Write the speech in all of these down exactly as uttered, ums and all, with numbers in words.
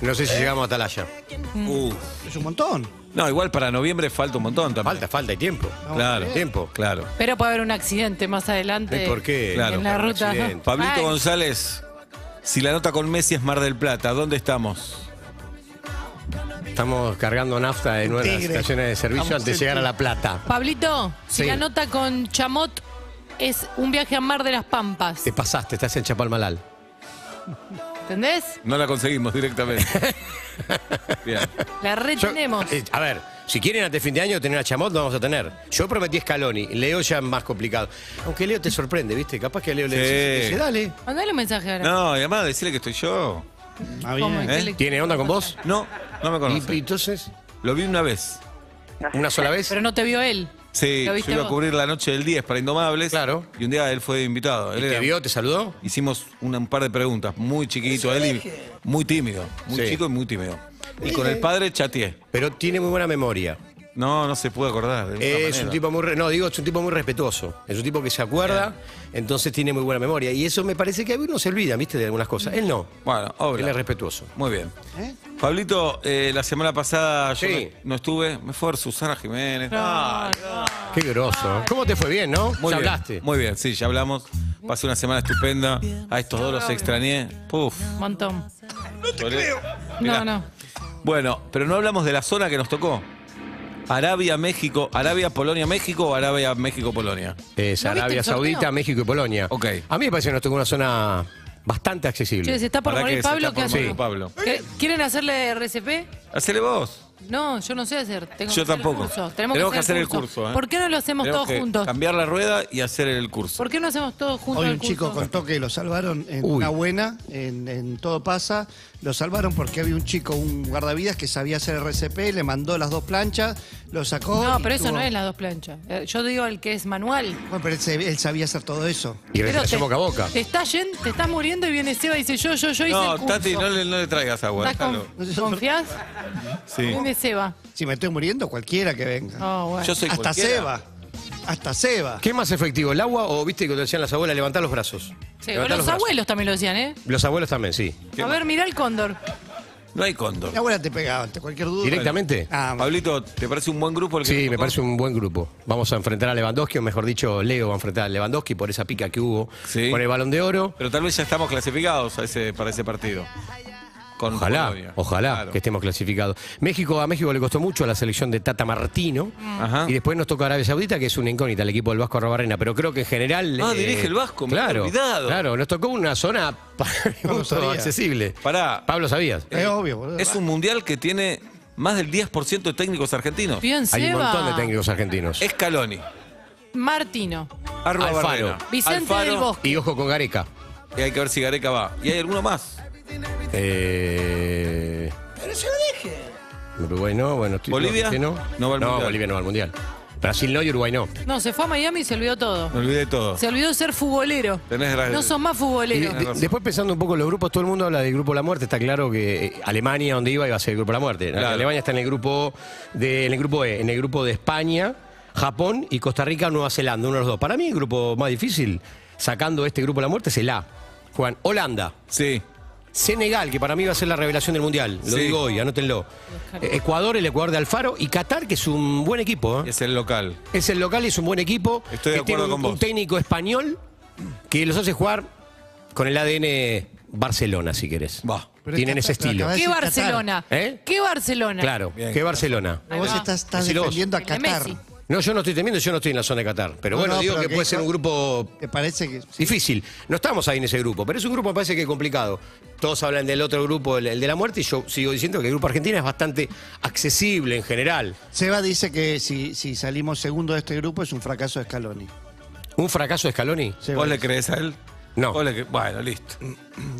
No sé si llegamos a Atalaya. Mm. Uh. Es un montón. No, igual para noviembre falta un montón también. Falta, falta, hay tiempo. No, claro, tiempo, claro. Pero puede haber un accidente más adelante. ¿Por qué? Claro. En la ruta. ¿No? Pablito Ay. González, si la nota con Messi es Mar del Plata, ¿dónde estamos? Estamos cargando nafta en una de las estaciones de servicio Vamos antes de llegar a La Plata. Pablito, si sí. la nota con Chamot es un viaje a Mar de las Pampas. Te pasaste, estás en Chapalmalal. ¿Entendés? No la conseguimos directamente. Bien. La retenemos. Yo, eh, a ver, si quieren antes de fin de año tener a Chamot, lo vamos a tener. Yo prometí Scaloni, Leo ya es más complicado. Aunque Leo te sorprende, ¿viste? Capaz que a Leo sí. le dice, dale. Mandale un mensaje ahora. No, y además decirle que estoy yo. Ah, bien. ¿Eh? ¿Tiene onda con vos? No, no me conoce. ¿Y entonces? Lo vi una vez. ¿Una sola vez? Pero no te vio él. Sí, yo iba vos? a cubrir la noche del diez para Indomables. Claro. Y un día él fue invitado. Él ¿Y era, ¿Te vio? ¿Te saludó? Hicimos una, un par de preguntas. Muy chiquitito él y muy tímido. Muy sí. chico y muy tímido. Y con el padre chateé. Pero tiene muy buena memoria. No, no se puede acordar. De es un tipo muy no, digo, es un tipo muy respetuoso. Es un tipo que se acuerda, yeah. entonces tiene muy buena memoria. Y eso me parece que a uno se olvida, ¿viste? De algunas cosas. Él no. Bueno, obvio. Él es respetuoso. Muy bien. ¿Eh? Pablito, eh, la semana pasada sí. yo no, no estuve. Me fue a Susana Jiménez. No, no. Qué groso. ¿Cómo te fue? Bien, ¿no? Muy ya bien. hablaste. Muy bien, sí, ya hablamos. Pasé una semana estupenda. A estos dos los extrañé. Puf. Montón. No te ¿Solé? creo. Mirá. No, no. Bueno, pero no hablamos de la zona que nos tocó. Arabia, México, Arabia, Polonia, México o Arabia, México, Polonia. Es Arabia Saudita, México y Polonia. Ok. A mí me parece que nos tocó una zona bastante accesible. Che, se está por morir Pablo. ¿Qué hace? Pablo. ¿Quieren hacerle R C P? Hacele vos. No, yo no sé hacer. Tengo yo que tampoco. Hacer el curso. Tenemos, Tenemos que hacer el curso. El curso ¿eh? ¿Por qué no lo hacemos Tenemos todos juntos? Cambiar la rueda y hacer el curso. ¿Por qué no hacemos todos juntos? Hoy un el curso? chico contó que lo salvaron en Uy. una buena, en, en Todo Pasa. Lo salvaron porque había un chico, un guardavidas, que sabía hacer R C P, le mandó las dos planchas, lo sacó. No, pero eso tuvo... no es las dos planchas. Yo digo el que es manual. Bueno, pero él sabía hacer todo eso. Y pero te, boca a boca. Te estás yendo, te estás muriendo y viene Seba y dice: Yo, yo, yo hice no, el curso. Tati, no, le, no le traigas agua. Con, ¿Confías? Sí. Seba. Si me estoy muriendo, cualquiera que venga. Oh, bueno. Yo soy Hasta cualquiera. Seba. Hasta Seba. ¿Qué es más efectivo, el agua o viste que te decían las abuelas, levantar los brazos? Sí, o los, los abuelos brazos. también lo decían, ¿eh? Los abuelos también, sí. A ver, mirá el cóndor. No hay cóndor. La abuela te pegaba ante cualquier duda. ¿Directamente? Ah, Pablito, ¿te parece un buen grupo el que Sí, me tocó? parece un buen grupo. Vamos a enfrentar a Lewandowski, o mejor dicho, Leo va a enfrentar a Lewandowski por esa pica que hubo sí. por el Balón de Oro. Pero tal vez ya estamos clasificados a ese, para ese partido. Con ojalá, Colombia. ojalá claro. que estemos clasificados. México, a México le costó mucho a la selección de Tata Martino. Ajá. Y después nos toca Arabia Saudita, que es una incógnita, el equipo del Vasco Arrobarrena. Pero creo que en general... Ah, eh, dirige el Vasco, claro, me he olvidado. Claro, nos tocó una zona no accesible. Pará. Pablo, ¿sabías? Es eh, obvio. Boludo. Es un mundial que tiene más del diez por ciento de técnicos argentinos. Bien, Hay Seba. un montón de técnicos argentinos. Scaloni. Martino. Arrobarrena. Vicente Alfaro. del Bosque. Y ojo con Gareca. Y hay que ver si Gareca va. Y hay alguno más. Eh... Pero yo lo dije. Uruguay no, bueno, estoy Bolivia no. No, va al no Bolivia no va al mundial. Brasil no y Uruguay no. No, se fue a Miami y se olvidó todo. Me olvidé todo. Se olvidó ser futbolero. Tenés no sos más futbolero. De, de, después pensando un poco en los grupos, todo el mundo habla del grupo de la muerte. Está claro que eh, Alemania, donde iba, iba a ser el grupo de la muerte. Claro. Alemania está en el grupo de, en el grupo E, en el grupo de España, Japón y Costa Rica, Nueva Zelanda, uno de los dos. Para mí el grupo más difícil, sacando este grupo de la muerte, es el A. Juan, Holanda. Sí. Senegal, que para mí va a ser la revelación del Mundial. Lo sí. digo hoy, anótenlo. Ecuador, el Ecuador de Alfaro. Y Qatar, que es un buen equipo. ¿eh? Es el local. Es el local, es un buen equipo. Estoy de acuerdo tiene un, con vos. un técnico español que los hace jugar con el A D N Barcelona, si querés. Va. Tienen ese estilo. ¿Qué Barcelona? ¿Eh? ¿Qué Barcelona? Claro, Bien, ¿qué Barcelona? Vos estás, estás defendiendo a Qatar. No, yo no estoy temiendo, yo no estoy en la zona de Qatar. Pero no, bueno, no, digo pero que, que puede ser un grupo que parece que, sí. difícil. No estamos ahí en ese grupo, pero es un grupo que parece que es complicado. Todos hablan del otro grupo, el, el de la muerte, y yo sigo diciendo que el grupo Argentina es bastante accesible en general. Seba dice que si, si salimos segundo de este grupo es un fracaso de Scaloni. ¿Un fracaso de Scaloni? Seba ¿Vos dice. le crees a él? No. Le bueno, listo.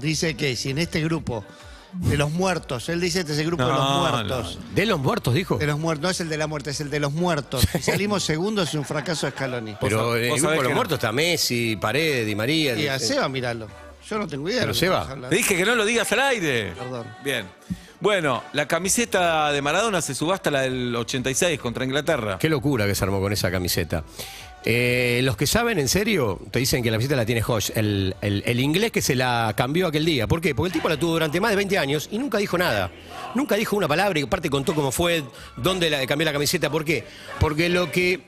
Dice que si en este grupo... De los muertos, él dice este es el grupo no, de los muertos. No. ¿De los muertos, dijo? De los muertos, no es el de la muerte, es el de los muertos. Si salimos segundos es un fracaso de Scaloni. Pero el grupo de los muertos no? está Messi, Paredes, Di María. Y a Seba, miralo. Yo no tengo idea. Pero de Seba, te dije que no lo digas al aire. Perdón. Bien. Bueno, la camiseta de Maradona se subasta la del ochenta y seis contra Inglaterra. Qué locura que se armó con esa camiseta. Eh, los que saben, en serio, te dicen que la visita la tiene Hodge, el, el, el inglés que se la cambió aquel día. ¿Por qué? Porque el tipo la tuvo durante más de veinte años y nunca dijo nada. Nunca dijo una palabra y aparte contó cómo fue, dónde la, cambió la camiseta. ¿Por qué? Porque lo que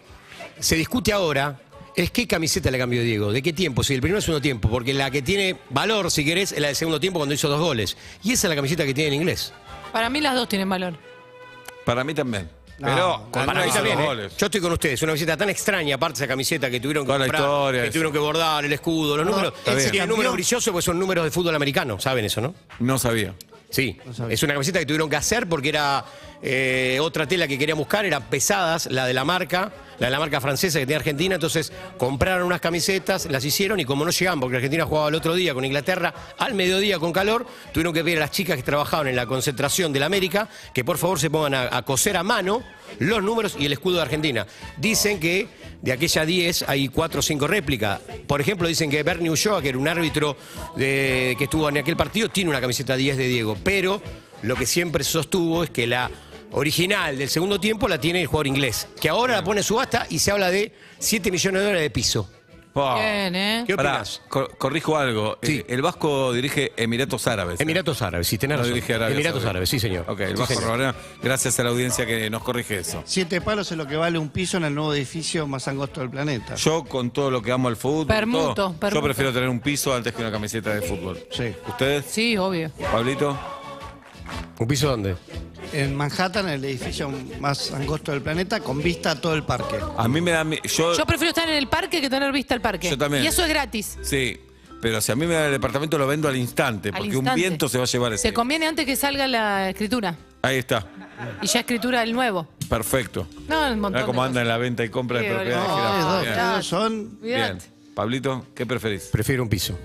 se discute ahora es qué camiseta le cambió Diego, de qué tiempo, si el primero o el segundo tiempo. Porque la que tiene valor, si querés, es la del segundo tiempo cuando hizo dos goles. Y esa es la camiseta que tiene el inglés. Para mí las dos tienen valor. Para mí también. Pero no, para mí también, ¿eh? Yo estoy con ustedes. Una visita tan extraña, aparte de esa camiseta que tuvieron que comprar, historia, que tuvieron que bordar, el escudo, los no, números. Y el número brilloso, pues son números de fútbol americano. ¿Saben eso, no? No sabía. Sí, no sabía. Es una camiseta que tuvieron que hacer porque era eh, otra tela que querían buscar, eran pesadas, la de la marca, la de la marca francesa que tiene Argentina. Entonces compraron unas camisetas, las hicieron y como no llegaban, porque Argentina jugaba el otro día con Inglaterra, al mediodía con calor, tuvieron que pedir a las chicas que trabajaban en la concentración de la América que por favor se pongan a, a coser a mano los números y el escudo de Argentina. Dicen que de aquellas diez hay cuatro o cinco réplicas. Por ejemplo, dicen que Bernie Ulloa, que era un árbitro de, que estuvo en aquel partido, tiene una camiseta diez de Diego. Pero lo que siempre sostuvo es que la original del segundo tiempo la tiene el jugador inglés, que ahora la pone en subasta y se habla de siete millones de dólares de piso. Wow. Bien, ¿eh? ¿Qué opinas? Cor corrijo algo. Sí. El Vasco dirige Emiratos Árabes. Emiratos Árabes, sí, tenés razón. No dirige Arabia Emiratos Saudita. Árabes, sí, señor. Ok, el sí, Vasco Arrobarrena, gracias a la audiencia que nos corrige eso. Siete palos es lo que vale un piso en el nuevo edificio más angosto del planeta. Yo, con todo lo que amo al fútbol, permuto, todo, permuto. Yo prefiero tener un piso antes que una camiseta de fútbol. Sí. ¿Ustedes? Sí, obvio. ¿Pablito? ¿Un piso dónde? En Manhattan, el edificio más angosto del planeta, con vista a todo el parque. A mí me da... Yo, yo prefiero estar en el parque que tener vista al parque. Yo también. Y eso es gratis. Sí, pero si a mí me da el departamento, lo vendo al instante, al porque instante. Un viento se va a llevar ese. Se conviene antes que salga la escritura. Ahí está. Y ya escritura del nuevo. Perfecto. No, un montón. ¿Cómo andan en la venta y compra de propiedades? No, no, no, no, son... Bien. Pablito, ¿qué preferís? Prefiero un piso.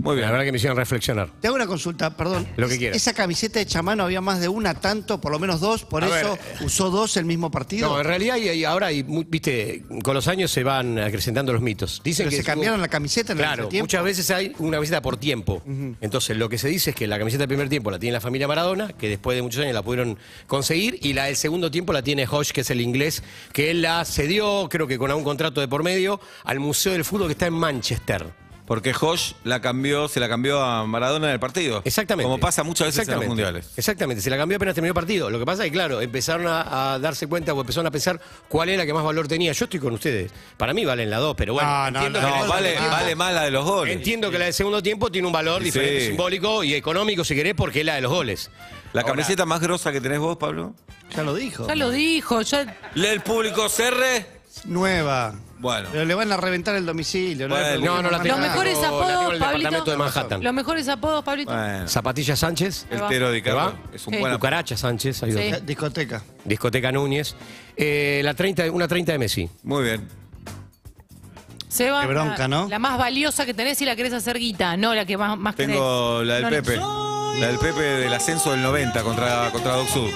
Muy bien, la verdad que me hicieron reflexionar. Te hago una consulta, perdón. Lo que quieras. Esa camiseta de Chamano había más de una, tanto, por lo menos dos, por a eso ver. Usó dos el mismo partido. No, en realidad y, y ahora, y, viste, con los años se van acrecentando los mitos. Dicen Pero que se estuvo... cambiaron la camiseta en claro, el tiempo. Muchas veces hay una camiseta por tiempo. Uh -huh. Entonces, lo que se dice es que la camiseta del primer tiempo la tiene la familia Maradona, que después de muchos años la pudieron conseguir, y la del segundo tiempo la tiene Hodge, que es el inglés, que él la cedió, creo que con algún contrato de por medio, al Museo del Fútbol que está en Manchester. Porque Hodge la cambió, se la cambió a Maradona en el partido. Exactamente. Como pasa muchas veces en los mundiales. Exactamente, se la cambió apenas terminó el partido. Lo que pasa es que, claro, empezaron a, a darse cuenta o empezaron a pensar cuál era la que más valor tenía. Yo estoy con ustedes. Para mí valen las dos, pero bueno. No, no, entiendo no, que no vale, vale más la de los goles. Entiendo que la del segundo tiempo tiene un valor diferente, sí. Simbólico y económico, si querés, porque es la de los goles. ¿La Ahora, camiseta más grosa que tenés vos, Pablo? Ya lo dijo. Ya lo dijo. Ya... ¿Le el público cerre? Nueva. Bueno. Pero le van a reventar el domicilio. Bueno, no, no la tengo. Los mejores apodos, Pablito. De Manhattan. Los mejores apodos, Pablito. Bueno. Zapatilla Sánchez. El Tero de Carva. Es un sí. Buen Cucaracha Sánchez. Ahí sí. Discoteca. Discoteca Núñez. Eh, la treinta, una treinta de Messi. Muy bien. Seba, qué bronca, ¿no? La más valiosa que tenés y la querés hacer guita, no la que más, más tengo querés. La del no, Pepe. La del Pepe del ascenso del noventa contra, contra Doc Sud.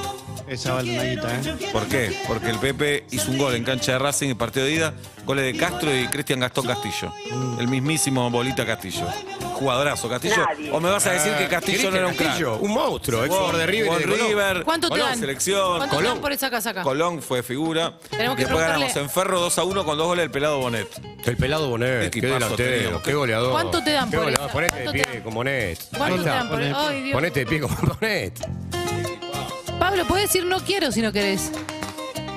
Esa vale una guita, ¿eh? ¿Por qué? Porque el Pepe hizo un gol en cancha de Racing en partido de ida, goles de Castro y Cristian Gastón Castillo. Mm. El mismísimo Bolita Castillo. Jugadorazo, Castillo. Nadie. ¿O me vas a decir que Castillo no era un Castillo? Un monstruo, ex jugador de River. De River. ¿Cuánto te dan? Selección. ¿Cuánto Colón? Te dan por esa casaca? Colón fue figura. Tenemos que después ganamos en Ferro dos a uno con dos goles del Pelado Bonet. El Pelado Bonet, qué delantero, qué goleador. ¿Cuánto te dan por eso? Ponete de pie con Bonet. ¿Cuánto te dan por eso? Ponete de pie con Bonet. Pablo, podés decir no quiero si no querés.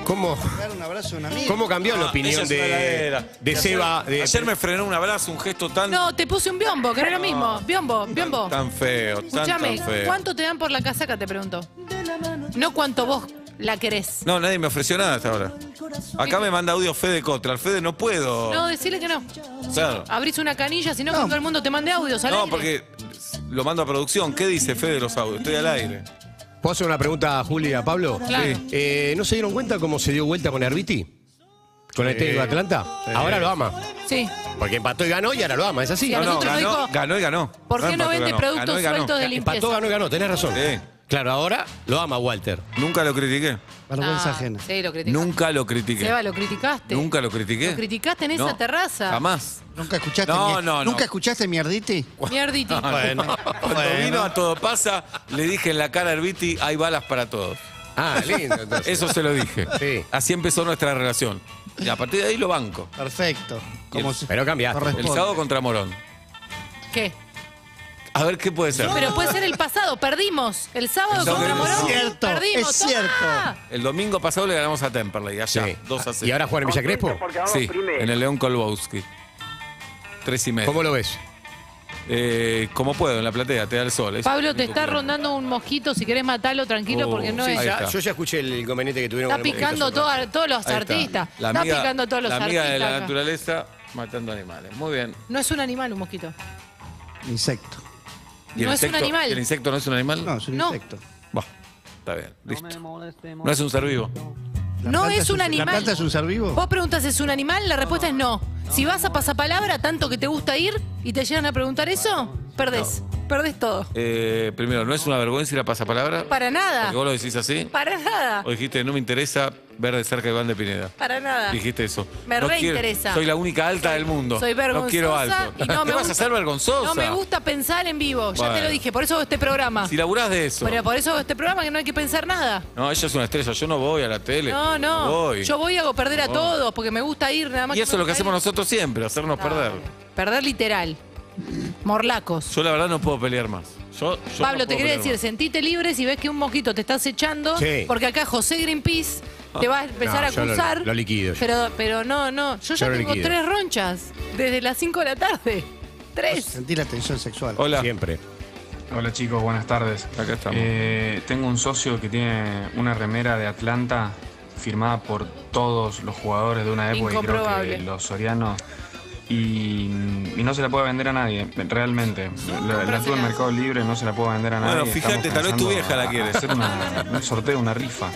¿Cómo, un abrazo, un amigo? ¿Cómo cambió ah, la opinión de, de Seba? De... Ayer me frenó un abrazo, un gesto tan... No, te puse un biombo, que no era lo mismo. Biombo, biombo. Tan, tan feo, escuchame, tan, tan feo. ¿Cuánto te dan por la casaca? Te pregunto. No cuánto vos la querés. No, nadie me ofreció nada hasta ahora. Acá me manda audio Fede Cotra. Al Fede no puedo. No, decirle que no. Claro. Abrís una canilla, si no, no. Que todo el mundo te mande audios al no, aire. Porque lo mando a producción. ¿Qué dice Fede de los audios? Estoy al aire. ¿Puedo hacer una pregunta a Juli y a Pablo? Claro. Eh, ¿No se dieron cuenta cómo se dio vuelta con Hérbiti? ¿Con el técnico de Atlanta? Sí. Ahora lo ama. Sí. Porque empató y ganó y ahora lo ama, es así. Sí, no, no, ganó, dijo, ganó y ganó. ¿Por qué no, no vende ganó. Productos ganó ganó. Sueltos de limpieza? Empató, ganó y ganó, tenés razón. Sí. Claro, ahora lo ama Walter. Nunca lo critiqué. Vergüenza ah, ajena. Sí, lo criticaste. Nunca lo critiqué. Seba, lo criticaste. Nunca lo critiqué. Lo criticaste en no, esa terraza. Jamás. ¿Nunca escuchaste? No, no, ¿Nunca no. escuchaste Mierditi? Mierditi. No, bueno. Cuando bueno. vino a Todo Pasa, le dije en la cara a Hérbiti, hay balas para todos. Ah, lindo. Entonces. Eso se lo dije. Sí. Así empezó nuestra relación. Y a partir de ahí lo banco. Perfecto. Como el, pero cambiaste. El sábado contra Morón. ¿Qué? A ver qué puede ser. No, pero puede ser el pasado. Perdimos. El sábado el contra Morón. Es cierto. Perdimos. Es cierto. ¡Ah! El domingo pasado le ganamos a Temperley. Allá. Sí. dos a cero. ¿Y ahora juega en Villa Crespo? Sí. Primero. En el León Kolbowski. Tres y medio. ¿Cómo lo ves? Eh, como puedo, en la platea, te da el sol. Pablo, te está rondando un mosquito, si querés matarlo, tranquilo, uh, porque no sí, es... Ya, yo ya escuché el inconveniente que tuvieron. Está con picando todo, a, todos los ahí artistas. Está, está amiga, picando todos los artistas. La amiga de la acá. Naturaleza matando animales. Muy bien. No es un animal un mosquito. Insecto. ¿Y no insecto, es un animal? ¿El insecto no es un animal? No, es un no. insecto. Bueno, está bien, listo. No es un ser vivo. No es un animal. ¿La planta es un ser vivo? Vos preguntas, ¿es un animal? La respuesta es no. Si vas a Pasapalabra, tanto que te gusta ir, y te llegan a preguntar eso, perdés. No. Perdés todo. Eh, primero, ¿no es una vergüenza ir a Pasapalabra? Para nada. Porque vos lo decís así. Para nada. O dijiste, no me interesa ver de cerca a Iván de Pineda. Para nada. Dijiste eso. Me no reinteresa. Quiero, soy la única alta del mundo. Soy vergonzosa. No quiero alto. Y no me ¿Qué vas a ser vergonzosa? No me gusta pensar en vivo. Ya bueno. te lo dije. Por eso hago este programa. Si laburás de eso. Pero por eso hago este programa que no hay que pensar nada. No, ella es una estrella. Yo no voy a la tele. No, no. no voy. Yo voy a hago perder no. a todos porque me gusta ir nada más. Y eso es lo que hacemos ir. nosotros siempre, hacernos no, perder. Perder literal. Morlacos. Yo la verdad no puedo pelear más. Yo, yo Pablo, no te quería decir, más. sentite libre si ves que un mosquito te estás echando. Sí. Porque acá José Greenpeace te va a empezar no, a acusar. Yo lo, lo liquido. Yo. Pero, pero no, no. Yo, yo ya tengo liquido. tres ronchas desde las cinco de la tarde. Tres. Sentí la tensión sexual. Hola. Siempre. Hola chicos, buenas tardes. Acá estamos. Eh, tengo un socio que tiene una remera de Atlanta firmada por todos los jugadores de una época. Incomprobable. Y creo que los sorianos. Y, y no se la puede vender a nadie, realmente. La, la tuve en Mercado Libre, no se la puedo vender a nadie. Bueno, fíjate, tal vez tu vieja la quiere. Hacer una, un sorteo, una rifa.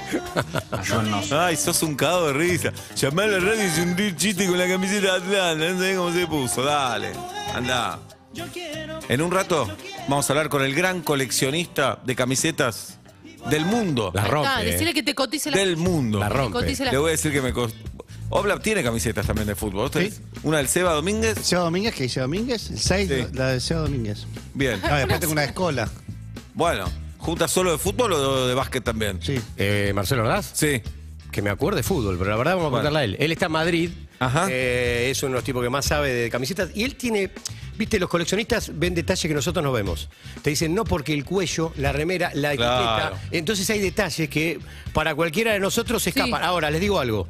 Ayúdennos. Ay, sos un cagado de risa. Llamá a la radio y hundir chiste con la camiseta de Atlanta. No sabés cómo se puso. Dale, anda. En un rato vamos a hablar con el gran coleccionista de camisetas del mundo. La rompe. Ah, decirle que te cotice la Del mundo. La rompe. Le voy a decir que me cost... Oblap tiene camisetas también de fútbol. ¿Vos tenés? ¿Sí? Una del Seba Domínguez. Seba Domínguez, que dice Domínguez. El seis, sí. La de Seba Domínguez. Bien. No, después tengo una de escola. Bueno, ¿juntas solo de fútbol o de básquet también? Sí. Eh, ¿Marcelo Ordaz? Sí. Que me acuerdo de fútbol, pero la verdad vamos a contarla bueno. a él. Él está en Madrid. Ajá. Eh, es uno de los tipos que más sabe de camisetas. Y él tiene... Viste, los coleccionistas ven detalles que nosotros no vemos. Te dicen, no, porque el cuello, la remera, la etiqueta... Claro. Entonces hay detalles que para cualquiera de nosotros se escapan. Sí. Ahora, les digo algo.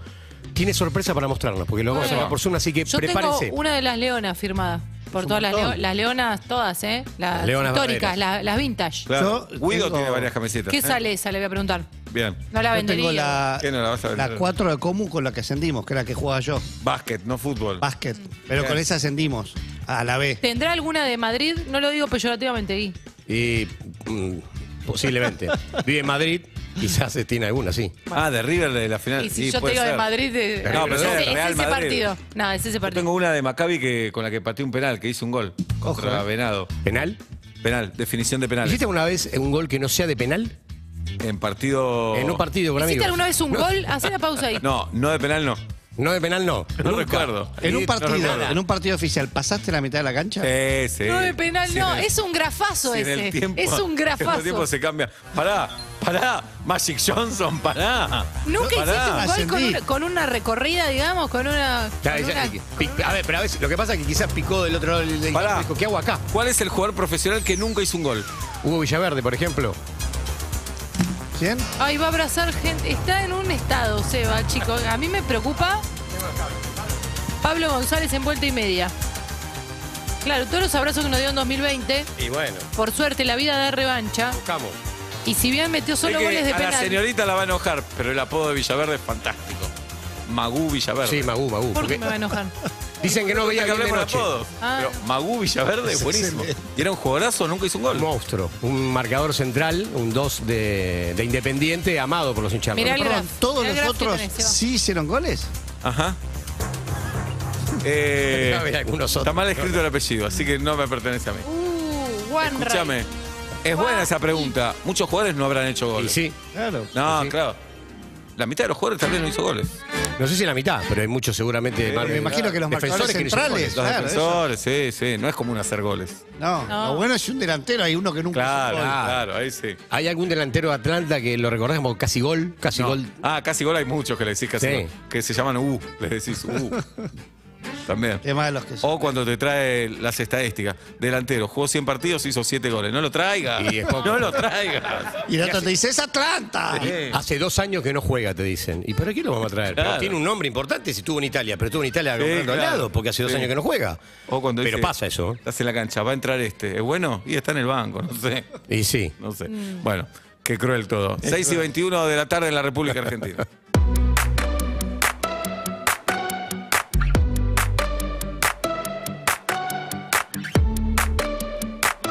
Tiene sorpresa para mostrarnos, porque lo vamos bueno, a sacar por Zoom, así que yo prepárense. Tengo una de las leonas firmada. Por todas las, leo, las leonas, todas, ¿eh? Las, las históricas, las, las vintage. Claro. Yo Guido tengo... tiene varias camisetas. ¿Qué ¿eh? sale esa? Le voy a preguntar. Bien. No la vendería. Tengo la, ¿Qué no la vas a vender? La cuatro de común con la que ascendimos, que era la que jugaba yo. Básquet, no fútbol. Básquet. Pero Bien. con esa ascendimos a la B. ¿Tendrá alguna de Madrid? No lo digo peyorativamente, Gui. Y mm, posiblemente. Vive en Madrid. Quizás tiene alguna, sí. Bueno. Ah, de River de la final. Y si sí, yo puede te digo ser. de Madrid... De... de no, pero es, es, Real es ese Madrid. partido. No, es ese partido. Yo tengo una de Maccabi que, con la que pateé un penal, que hizo un gol. Contra Ojo, eh. Venado. ¿Penal? Penal, definición de penal. ¿Hiciste alguna vez un gol que no sea de penal? En partido... En un partido, con amigos. ¿Hiciste alguna vez un no. gol? Hacé la pausa ahí. No, no de penal no. No de penal no. No Nunca. recuerdo. En un partido, no en un partido oficial, ¿pasaste la mitad de la cancha? Sí, sí. No de penal sin no. El, es un grafazo ese. Tiempo, es un grafazo. El tiempo se cambia. Pará, pará. Magic Johnson, pará. Nunca pará. hiciste un gol con una, con una recorrida, digamos, con una. Con ya, una, ya, con una... A ver, pero a veces lo que pasa es que quizás picó del otro lado del equipo. ¿Qué hago acá? ¿Cuál es el jugador profesional que nunca hizo un gol? Hugo Villaverde, por ejemplo. ¿Quién? Ay, va a abrazar gente. Está en un estado, Seba, chicos. A mí me preocupa. Pablo González en vuelta y media. Claro, todos los abrazos que nos dio en dos mil veinte. Y bueno. Por suerte, la vida da revancha. Buscamos. Y si bien metió solo es que goles de a penal. La señorita la va a enojar, pero el apodo de Villaverde es fantástico. Magú Villaverde. Sí, Magú, Magú. ¿Por qué me va a enojar? Dicen que no veía que hablemos de apodos. Ah. Pero Magú Villaverde es buenísimo. Y era un jugadorazo, nunca hizo un gol. Un monstruo. Un marcador central, un dos de, de Independiente, amado por los hinchas. Mirá el graf. ¿Todos Mirá nosotros el graf tenés, sí hicieron goles? Ajá. Eh, está mal escrito el apellido, así que no me pertenece a mí. Uh, one Escúchame. Right. Es buena wow. esa pregunta. Muchos jugadores no habrán hecho goles. Y sí, claro. No, sí. claro. La mitad de los jugadores también no hizo goles. No sé si la mitad, pero hay muchos seguramente. Sí, me imagino que los marcadores centrales. Los claro, defensores, eso. sí, sí. No es común hacer goles. No, no. Lo bueno es un delantero, hay uno que nunca claro, hizo gol. Claro, claro, ahí sí. ¿Hay algún delantero de Atlanta que lo recordás como casi gol? Casi no. gol. Ah, casi gol hay muchos que le decís casi sí. gol. Que se llaman U, les decís U. También. De los que son. O cuando te trae las estadísticas. Delantero, jugó cien partidos, hizo siete goles. No lo traigas. No lo traigas. Y el otro te dice, es Atlanta. Sí. Hace dos años que no juega, te dicen. ¿Y para qué lo vamos a traer? Claro. Pero tiene un nombre importante si estuvo en Italia, pero estuvo en Italia sí, claro. al lado, porque hace dos sí. años que no juega. O cuando pero dice, pasa eso. Estás en la cancha, va a entrar este. ¿Es bueno? Y está en el banco, no sé. Y sí. No sé. Mm. Bueno, qué cruel todo. seis y veintiuno de la tarde en la República Argentina.